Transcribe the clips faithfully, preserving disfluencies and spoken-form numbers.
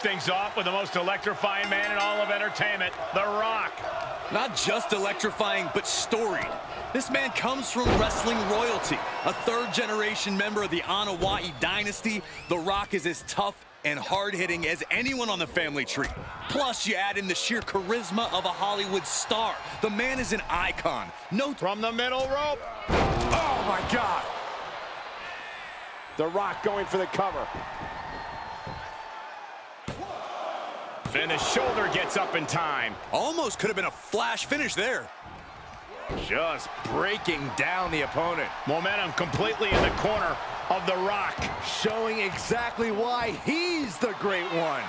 Things off with the most electrifying man in all of entertainment, The Rock. Not just electrifying, but storied. This man comes from wrestling royalty, a third-generation member of the Anoa'i dynasty. The Rock is as tough and hard-hitting as anyone on the family tree. Plus, you add in the sheer charisma of a Hollywood star. The man is an icon. No from the middle rope. Oh, my God. The Rock going for the cover. And his shoulder gets up in time. Almost could have been a flash finish there. Just breaking down the opponent. Momentum completely in the corner of The Rock. Showing exactly why he's the great one.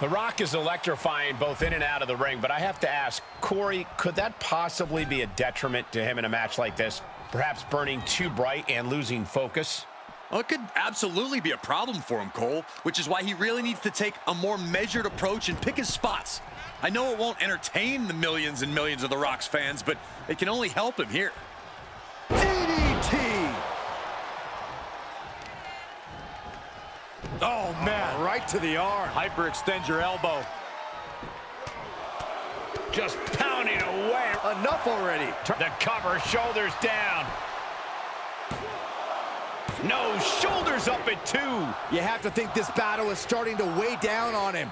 The Rock is electrifying both in and out of the ring, but I have to ask, Corey, could that possibly be a detriment to him in a match like this? Perhaps burning too bright and losing focus? Well, it could absolutely be a problem for him, Cole, which is why he really needs to take a more measured approach and pick his spots. I know it won't entertain the millions and millions of The Rock's fans, but it can only help him here. D D T! Oh, man, right to the arm. Hyperextend your elbow. Just pounding away. Enough already. The cover, shoulders down. No, shoulders up at two. You have to think this battle is starting to weigh down on him.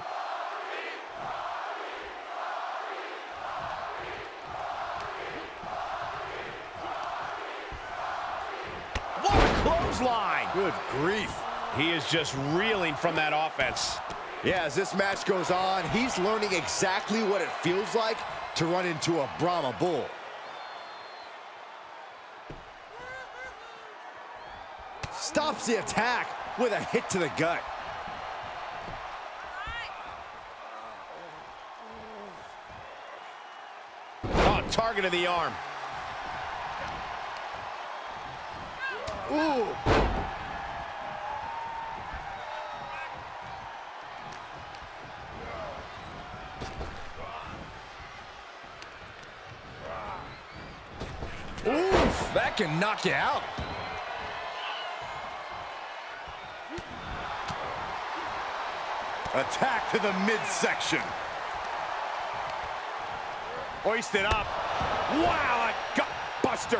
What a clothesline. Good grief. He is just reeling from that offense. Yeah, as this match goes on, he's learning exactly what it feels like to run into a Brahma Bull. Stops the attack with a hit to the gut. Oh, target of the arm. Ooh. Oof, that can knock you out. Attack to the midsection. Hoisted up. Wow, a gut buster.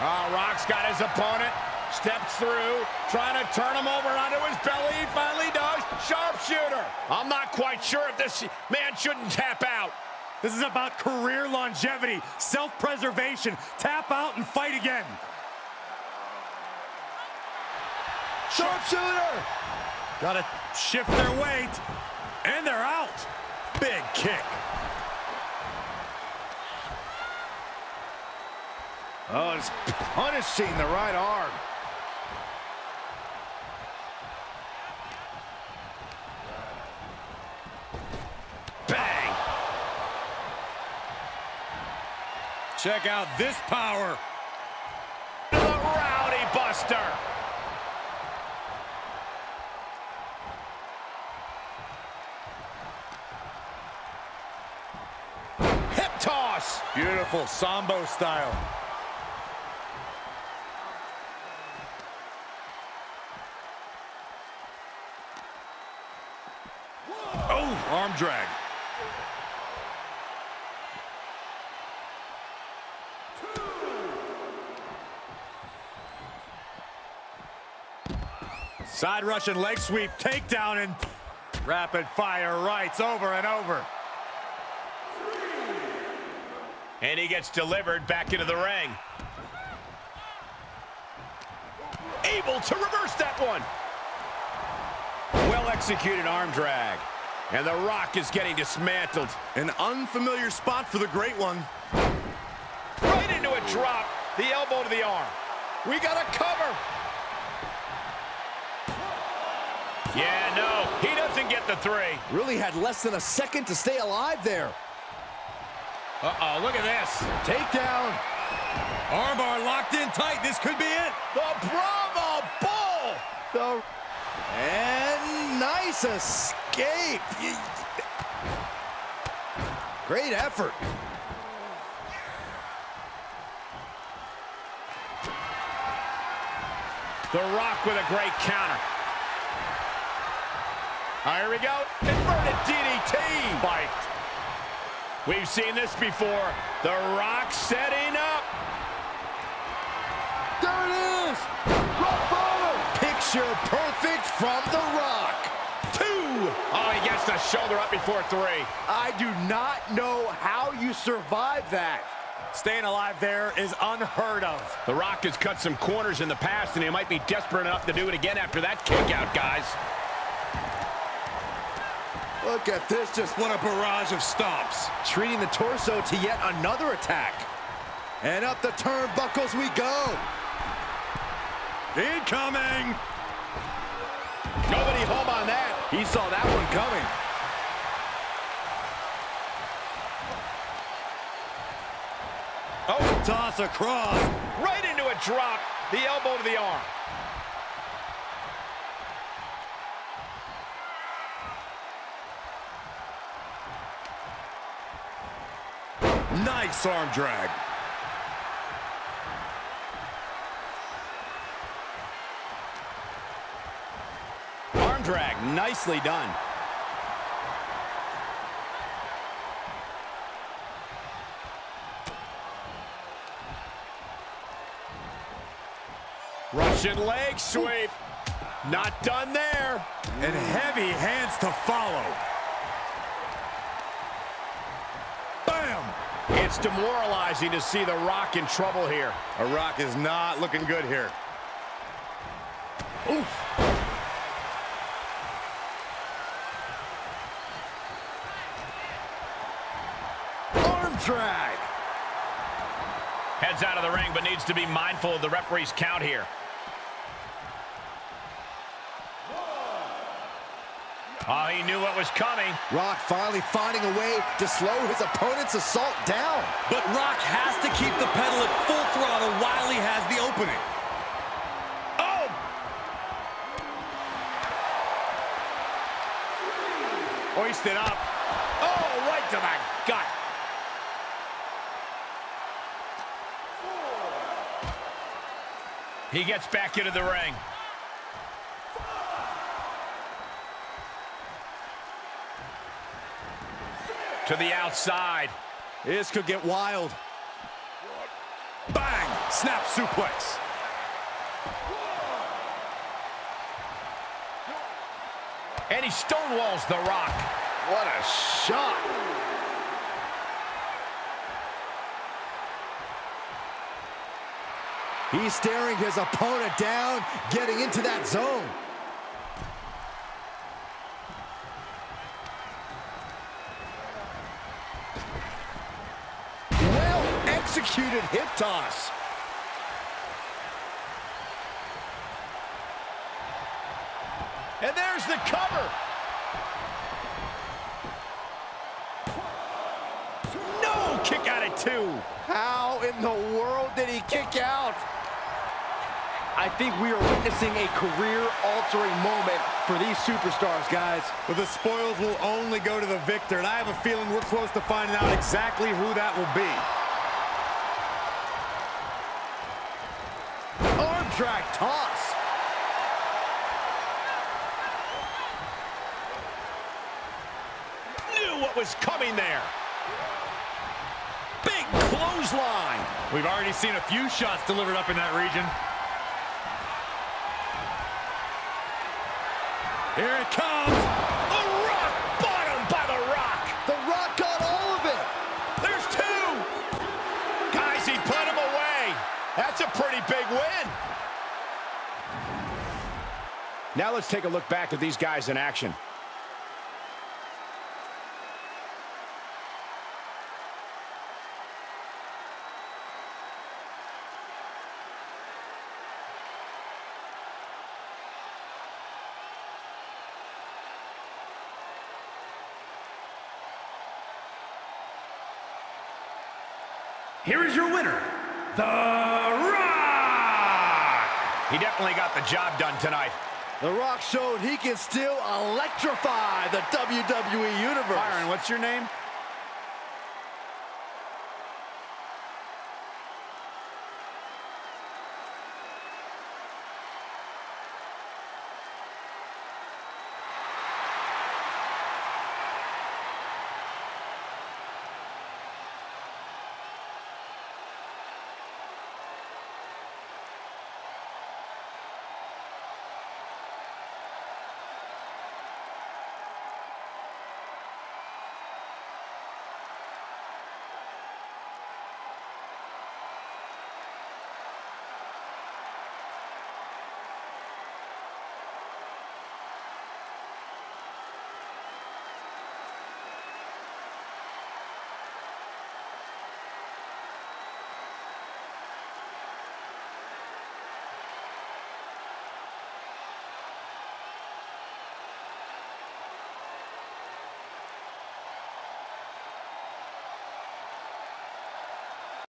Oh, Rock's got his opponent. Steps through, trying to turn him over onto his belly. He finally does. Sharpshooter. I'm not quite sure if this man shouldn't tap out. This is about career longevity, self-preservation. Tap out and fight again. Sharpshooter. Gotta shift their weight, and they're out. Big kick. Oh, it's punishing the right arm. Bang! Check out this power. The Rowdy Buster. Beautiful Sambo style. Oh, arm drag. Two. Side rush and leg sweep, takedown, and rapid fire rights over and over. And he gets delivered back into the ring. Able to reverse that one. Well-executed arm drag. And The Rock is getting dismantled. An unfamiliar spot for the great one. Right into a drop. The elbow to the arm. We got a cover. Yeah, no, he doesn't get the three. Really had less than a second to stay alive there. Uh-oh, look at this. Takedown. Armbar locked in tight. This could be it. The Brahma Bull. The... And nice escape. Great effort. The Rock with a great counter. Oh, here we go. Inverted D D T. Spiked. We've seen this before. The Rock setting up. There it is. Rock Bottom. Picture perfect from The Rock. Two. Oh, he gets the shoulder up before three. I do not know how you survive that. Staying alive there is unheard of. The Rock has cut some corners in the past, and he might be desperate enough to do it again after that kick out, guys. Look at this, just what a barrage of stomps. Treating the torso to yet another attack. And up the turnbuckles we go. Incoming. Nobody home on that. He saw that one coming. Oh, toss across. Right into a drop. The elbow to the arm. Nice arm drag. Arm drag, nicely done. Russian leg sweep. Not done there. And heavy hands to follow. Bam! It's demoralizing to see The Rock in trouble here. The Rock is not looking good here. Oof. Arm drag. Heads out of the ring, but needs to be mindful of the referee's count here. Oh, he knew what was coming. Rock finally finding a way to slow his opponent's assault down. But Rock has to keep the pedal at full throttle while he has the opening. Oh! Hoisted up. Oh, right to the gut. He gets back into the ring. To the outside. This could get wild. Bang! Snap suplex. And he stonewalls The Rock. What a shot. He's staring his opponent down, getting into that zone. Executed hip toss. And there's the cover. No, kick out at two. How in the world did he kick out? I think we are witnessing a career-altering moment for these superstars, guys. But the spoils will only go to the victor, and I have a feeling we're close to finding out exactly who that will be. Drag toss. Knew what was coming there. Big clothesline. We've already seen a few shots delivered up in that region. Here it comes. A rock bottom by The Rock. The Rock got all of it. There's two. Guys, he put him away. That's a pretty big win. Now let's take a look back at these guys in action. Here is your winner, The Rock! He definitely got the job done tonight. The Rock showed he can still electrify the W W E Universe. Byron, what's your name?